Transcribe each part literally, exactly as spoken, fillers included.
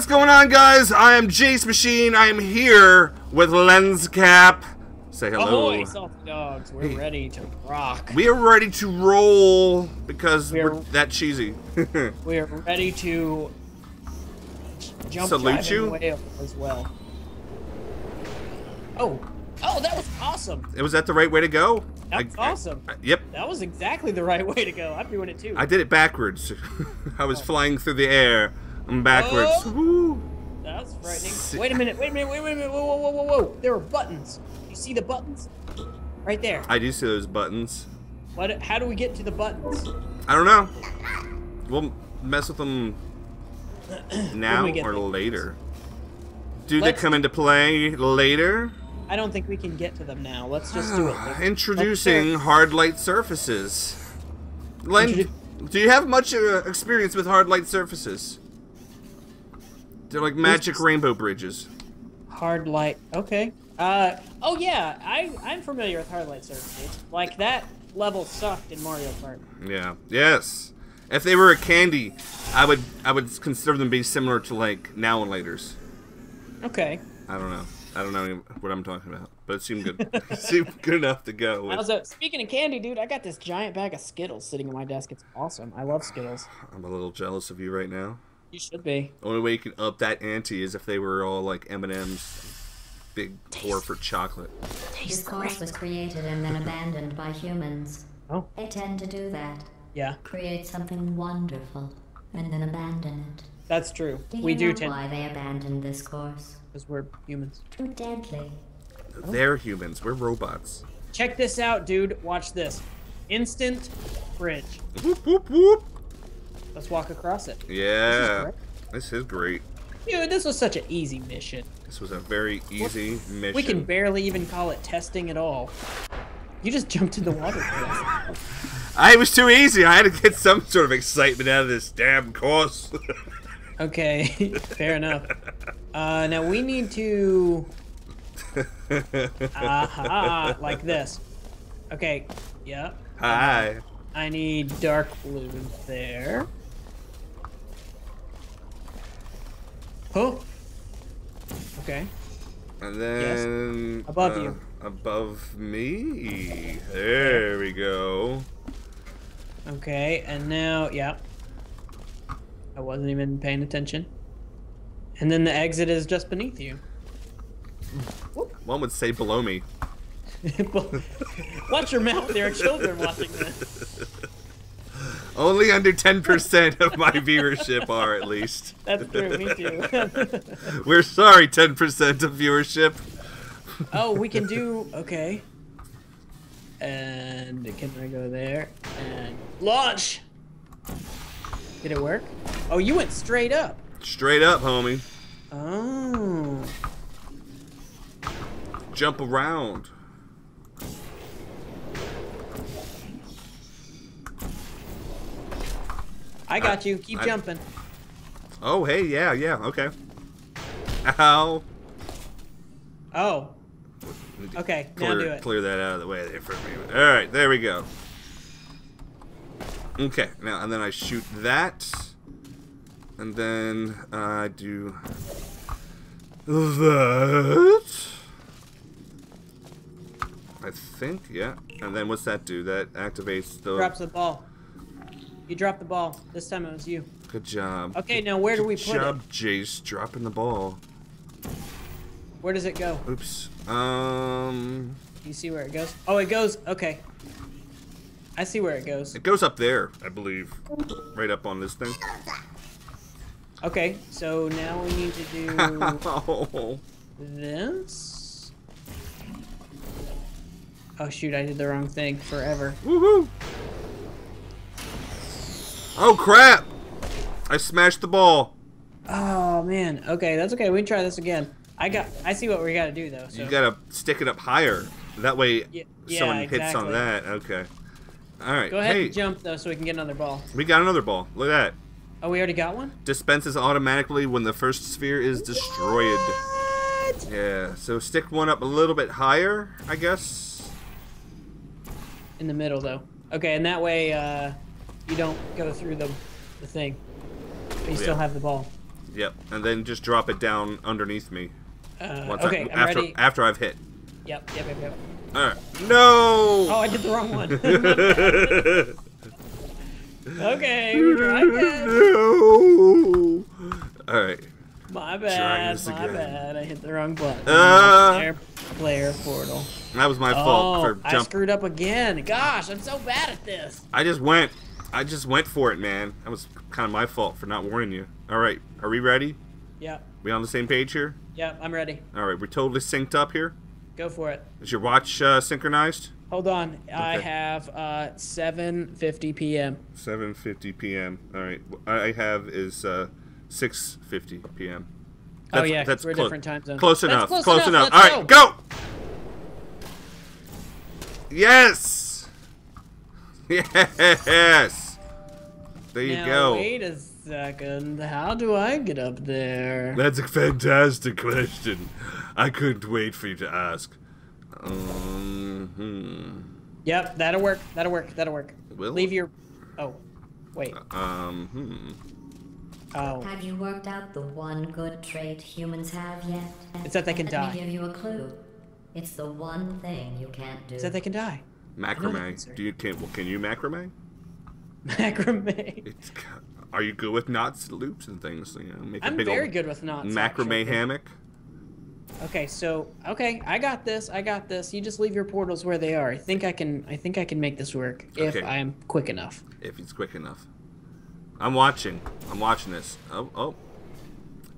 What's going on, guys? I am Jace Machine. I am here with Lenscap. Say hello. Ahoy, soft dogs. We're ready to rock. We are ready to roll because we are, we're that cheesy. We are ready to jump salute you as well. Oh, oh, that was awesome. It was that the right way to go? That's I, awesome. I, I, yep. That was exactly the right way to go. I'm doing it too. I did it backwards. I was oh. flying through the air. I'm backwards. Oh. Woo. That was frightening. S wait a minute. Wait a minute. Wait a minute. Whoa, whoa, whoa, whoa, whoa. There were buttons. You see the buttons? Right there. I do see those buttons. What? How do we get to the buttons? I don't know. We'll mess with them now or later. Buttons? Do Let's they come into play later? I don't think we can get to them now. Let's just do it. Let's, Introducing let's hard light surfaces. Len, Introdu do you have much uh, experience with hard light surfaces? They're like magic Oops. rainbow bridges. Hard light. Okay. Uh, oh, yeah. I, I'm familiar with hard light surfaces. Like, that level sucked in Mario Kart. Yeah. Yes. If they were a candy, I would I would consider them being similar to, like, now and laters. Okay. I don't know. I don't know what I'm talking about, but it seemed good. It seemed good enough to go with. Also, speaking of candy, dude, I got this giant bag of Skittles sitting on my desk. It's awesome. I love Skittles. I'm a little jealous of you right now. You should be. The only way you can up that ante is if they were all like M and M's, big pour for chocolate. This course was created and then abandoned by humans. Oh. They tend to do that. Yeah. Create something wonderful and then abandon it. That's true. Do you we do know tend why they abandoned this course? Because we're humans. Too deadly. They're humans. We're robots. Check this out, dude. Watch this. Instant bridge. Whoop, whoop, whoop. Let's walk across it. Yeah. This is, this is great. Dude, this was such an easy mission. This was a very easy what? mission. We can barely even call it testing at all. You just jumped in the water. I, it was too easy. I had to get some sort of excitement out of this damn course. Okay, fair enough. Uh, now we need to... Aha, uh, like this. Okay, yeah. Hi. Um, I need dark blue there. Oh. Okay. And then... Yes. Above uh, you. Above me. There we go. Okay, and now, yeah. I wasn't even paying attention. And then the exit is just beneath you. Whoop. One would say below me. Watch your mouth, there are children watching this. Only under ten percent of my viewership are, at least. That's true, me too. We're sorry, ten percent of viewership. Oh, we can do... Okay. And can I go there? And launch! Did it work? Oh, you went straight up. Straight up, homie. Oh. Jump around. I got I, you. Keep I, jumping. Oh, hey, yeah, yeah, okay. Ow. Oh. Okay, clear, now do it. Clear that out of the way there for me. All right, there we go. Okay, now, and then I shoot that, and then I uh, do that, I think, yeah. And then what's that do? That activates the... Drops the ball. You dropped the ball. This time it was you. Good job. Okay, now where Good do we put job, it? Good job, Jace, dropping the ball. Where does it go? Oops. Um... You see where it goes? Oh, it goes, okay. I see where it goes. It goes up there, I believe. Right up on this thing. Okay, so now we need to do oh. this. Oh shoot, I did the wrong thing forever. Woohoo! Oh crap! I smashed the ball. Oh man. Okay, that's okay. We can try this again. I got I see what we gotta do though. So. You gotta stick it up higher. That way yeah, someone yeah, exactly. hits on that. Okay. All right. Go ahead hey. and jump though, so we can get another ball. We got another ball. Look at that. Oh, we already got one. Dispenses automatically when the first sphere is destroyed. What? Yeah. So stick one up a little bit higher, I guess. In the middle though. Okay, and that way uh, you don't go through the the thing. But you oh, yeah. still have the ball. Yep, and then just drop it down underneath me. Uh, once okay, I, I'm after, ready. After I've hit. Yep, yep, yep, yep. All right. No! Oh, I did the wrong one. Okay, we tried that. No! All right. My bad, my again. bad. I hit the wrong button. Uh, player, player portal. That was my oh, fault for jumping. I screwed up again. Gosh, I'm so bad at this. I just went. I just went for it, man. That was kind of my fault for not warning you. All right, are we ready? Yeah. We on the same page here? Yeah, I'm ready. All right, we're totally synced up here. Go for it. Is your watch uh, synchronized? Hold on, okay. I have uh, seven fifty p m seven fifty p m All right, what I have is uh, six fifty p m That's, oh yeah, that's we're close. different time zones. Close enough. Close, close enough. enough. All right, go. Yes. Yes. There you now, go. Wait a second. How do I get up there? That's a fantastic question. I couldn't wait for you to ask. Um, hmm. Yep, that'll work. That'll work. That'll work. Will Leave it? your. Oh, wait. Uh, um. Hmm. Oh. Have you worked out the one good trait humans have yet? It's that they can Let die. Let me give you a clue. It's the one thing you can't do. It's that they can die. Macrame. Do you can? Well, can you macrame? Macrame. It's, are you good with knots, loops, and things? You know, make I'm a big very old good with knots. Macrame actually. hammock. Okay, so okay, I got this. I got this. You just leave your portals where they are. I think I can. I think I can make this work if okay. I'm quick enough. If it's quick enough. I'm watching. I'm watching this. Oh, oh.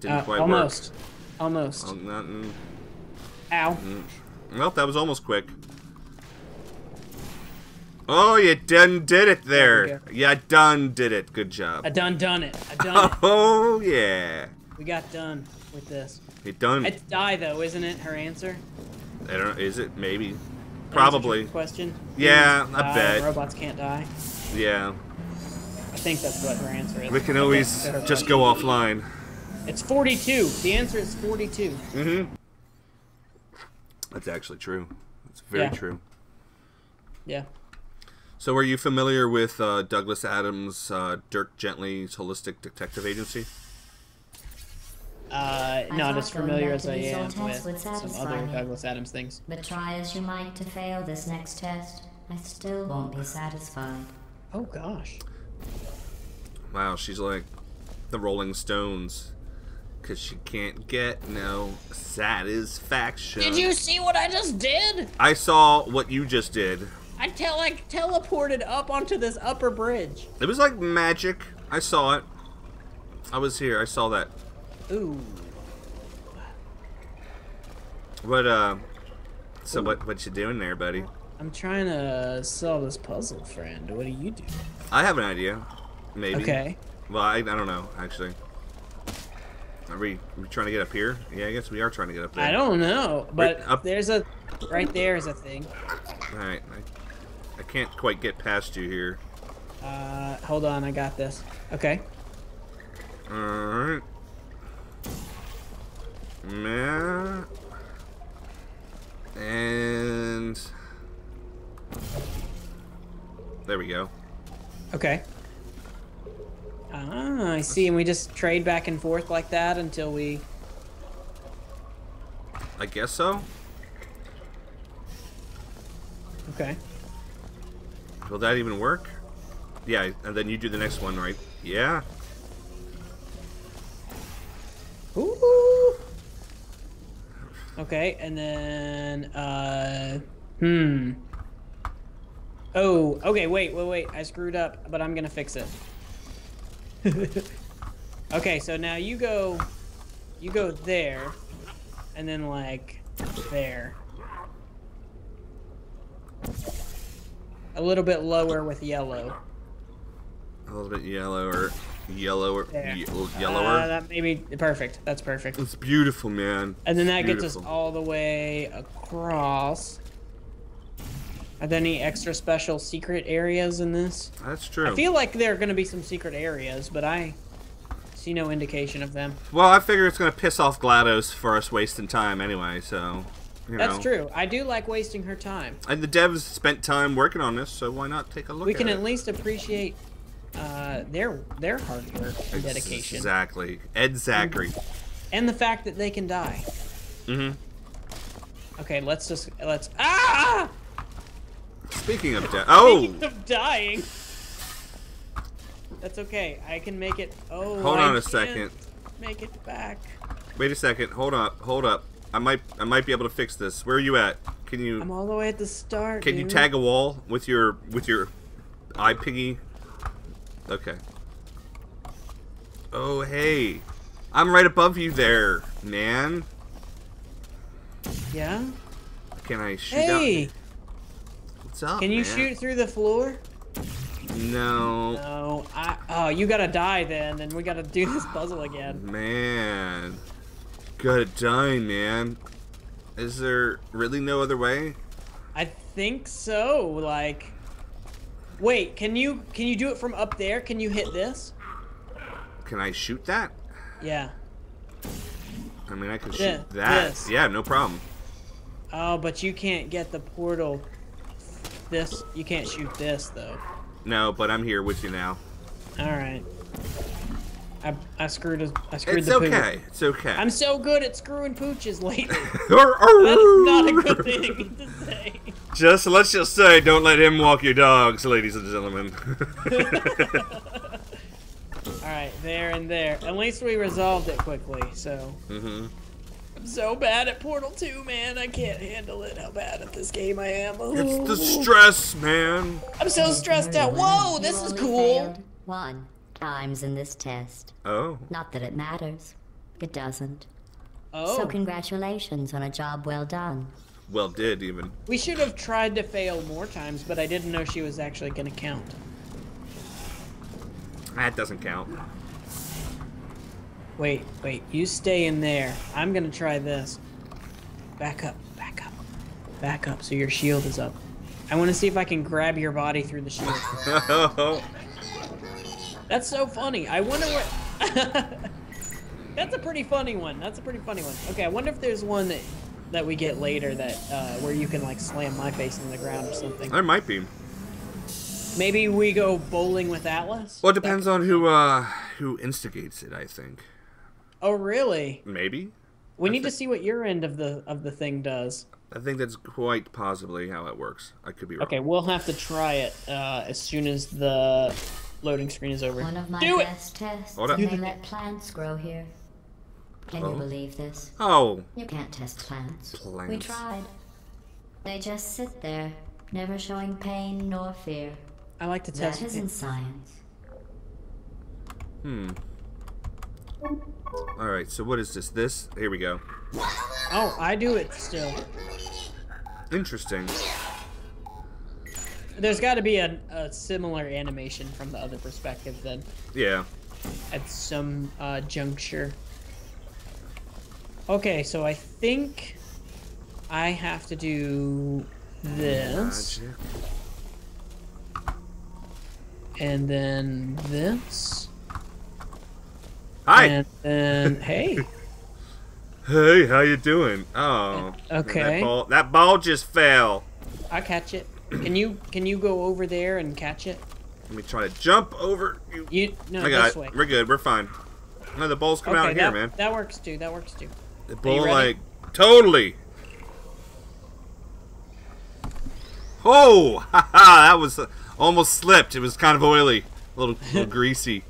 Didn't uh, quite almost. work. Almost. Almost. Um, Ow. Mm. Well, that was almost quick. Oh, you done did it there. Yeah, done did it. Good job. I done done it. I done it. Oh, yeah. We got done with this. You done. It's die, though, isn't it, her answer? I don't know. Is it? Maybe. Probably. Question. Yeah, I die. bet. Robots can't die. Yeah. I think that's what her answer is. We can always just go offline. It's forty-two. The answer is forty-two. Mm-hmm. That's actually true. That's very yeah. true. Yeah. So are you familiar with uh, Douglas Adams' uh, Dirk Gently's Holistic Detective Agency? Uh, not as familiar as I am with some other Douglas Adams things. But try as you might to fail this next test, I still won't be satisfied. Oh, gosh. Wow, she's like the Rolling Stones, because she can't get no satisfaction. Did you see what I just did? I saw what you just did. I tell like teleported up onto this upper bridge. It was like magic. I saw it. I was here. I saw that. Ooh. What uh? So Ooh. what what you doing there, buddy? I'm trying to solve this puzzle, friend. What do you do? I have an idea. Maybe. Okay. Well, I, I don't know, actually. Are we, are we trying to get up here? Yeah, I guess we are trying to get up there. I don't know, but We're up. there's a... Right there is a thing. Alright. I, I can't quite get past you here. Uh, hold on. I got this. Okay. Alright. Man. And... There we go. Okay. Ah, I see, and we just trade back and forth like that until we... I guess so. Okay. Will that even work? Yeah, and then you do the next one, right? Yeah. Ooh. Okay, and then... Uh, hmm. Oh, okay, wait, wait, wait. I screwed up, but I'm gonna fix it. Okay, so now you go, you go there, and then like there. A little bit lower with yellow. A little bit yellower, yellower, ye yellower. Uh, that maybe perfect. That's perfect. It's beautiful, man. And then it's that beautiful. gets us all the way across. Are there any extra special secret areas in this? That's true. I feel like there are going to be some secret areas, but I see no indication of them. Well, I figure it's going to piss off GLaDOS for us wasting time anyway, so... You know. That's true. I do like wasting her time. And the devs spent time working on this, so why not take a look at it? We can at least appreciate uh, their their hard work and dedication. Exactly. Ed Zachary. And the fact that they can die. Mm-hmm. Okay, let's just let's ah. Speaking of death. Oh. Speaking of dying. That's okay. I can make it. Oh. Hold on I a second. Make it back. Wait a second. Hold up. Hold up. I might. I might be able to fix this. Where are you at? Can you? I'm all the way at the start. Can dude. you tag a wall with your with your eye piggy? Okay. Oh hey, I'm right above you there, man. Yeah. Can I shoot? Hey. Out? What's up? Can you man? shoot through the floor? No. No. I, oh, you gotta die then, and we gotta do this puzzle again. Man. Gotta die, man. Is there really no other way? I think so. Like, wait, can you can you do it from up there? Can you hit this? Can I shoot that? Yeah. I mean, I can Th shoot that. This. Yeah, no problem. Oh, but you can't get the portal. This you can't shoot this though. No, but I'm here with you now. All right. I, I screwed. I screwed it's the pooch. It's okay. Poo. It's okay. I'm so good at screwing pooches lately. That's not a good thing to say. Just let's just say, don't let him walk your dogs, ladies and gentlemen. All right, there and there. At least we resolved it quickly. So. Mm-hmm. I'm so bad at Portal two, man. I can't handle it. How bad at this game I am. Oh. It's the stress, man. I'm so stressed out. Whoa, this is cool. One. Times in this test. Oh. Not that it matters. It doesn't. Oh. So congratulations on a job well done. Well did, even. We should have tried to fail more times, but I didn't know she was actually going to count. That doesn't count. Wait, wait. You stay in there. I'm going to try this. Back up, back up, back up so your shield is up. I want to see if I can grab your body through the shield. That's so funny. I wonder what... That's a pretty funny one. That's a pretty funny one. Okay, I wonder if there's one that, that we get later that uh, where you can, like, slam my face into the ground or something. There might be. Maybe we go bowling with Atlas? Well, it depends that... on who uh, who instigates it, I think. Oh, really? Maybe. We I need think... to see what your end of the of the thing does. I think that's quite possibly how it works. I could be wrong. Okay, we'll have to try it uh, as soon as the... loading screen is over. One of my Do best it. tests. Hold they up. let plants grow here. Can oh. you believe this? Oh. You can't test plants. plants. We tried. They just sit there, never showing pain nor fear. I like to test. That isn't science. Hmm. All right. So what is this? This. Here we go. Oh, I do it still. Interesting. There's got to be a, a similar animation from the other perspective then. Yeah. At some uh, juncture. Okay, so I think I have to do this. Gotcha. And then this. Hi! And then, hey. Hey, how you doing? Oh. Okay. That ball, that ball just fell. I catch it. Can you can you go over there and catch it? Let me try to jump over you. you no, I got this it. way. We're good. We're fine. No, the ball's coming okay, out that, here, man. That works too. That works too. The ball like totally. Oh, ha ha! That was uh, almost slipped. It was kind of oily, a little, little greasy.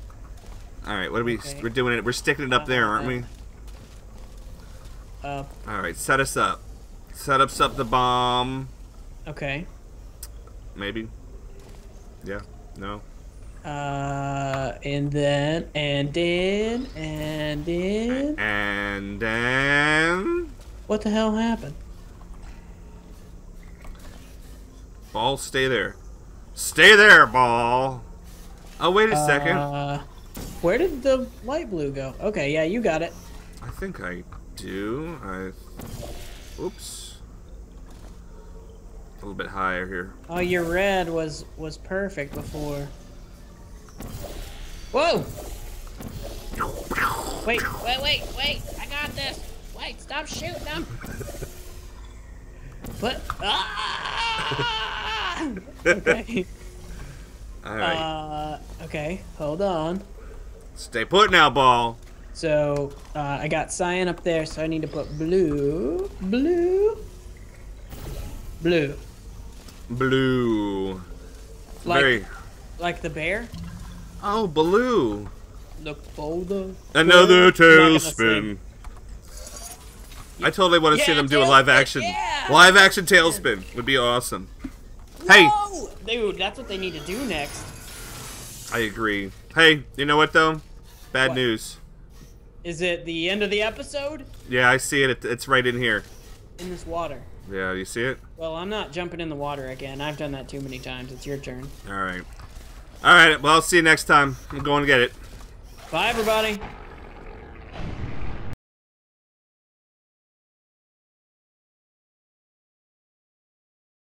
All right, what are we? Okay. We're doing it. We're sticking it up uh, there, aren't uh, we? Uh. All right, set us up. Set us up the bomb. Okay. Maybe. Yeah. No. Uh, and then, and then, and then. And then. What the hell happened? Ball, stay there. Stay there, ball. Oh, wait a uh, second. Where did the light blue go? Okay, yeah, you got it. I think I do. I. Oops. A little bit higher here. Oh, your red was was perfect before. Whoa! Wait, wait, wait, wait! I got this! Wait, stop shooting them! But ah! Okay. All right. Uh, Okay, hold on. Stay put now, ball. So, uh, I got cyan up there, so I need to put blue, blue, blue. Blue. Like, Very... like the bear? Oh, blue. Look bolder. Another tailspin. I totally want to yeah, see them do a live action. Yeah. Live action tailspin would be awesome. Whoa! Hey! Dude, that's what they need to do next. I agree. Hey, you know what though? Bad what? news. Is it the end of the episode? Yeah, I see it. It's right in here. In this water. Yeah, you see it? Well, I'm not jumping in the water again. I've done that too many times. It's your turn. All right. All right. Well, I'll see you next time. I'm going to get it. Bye, everybody.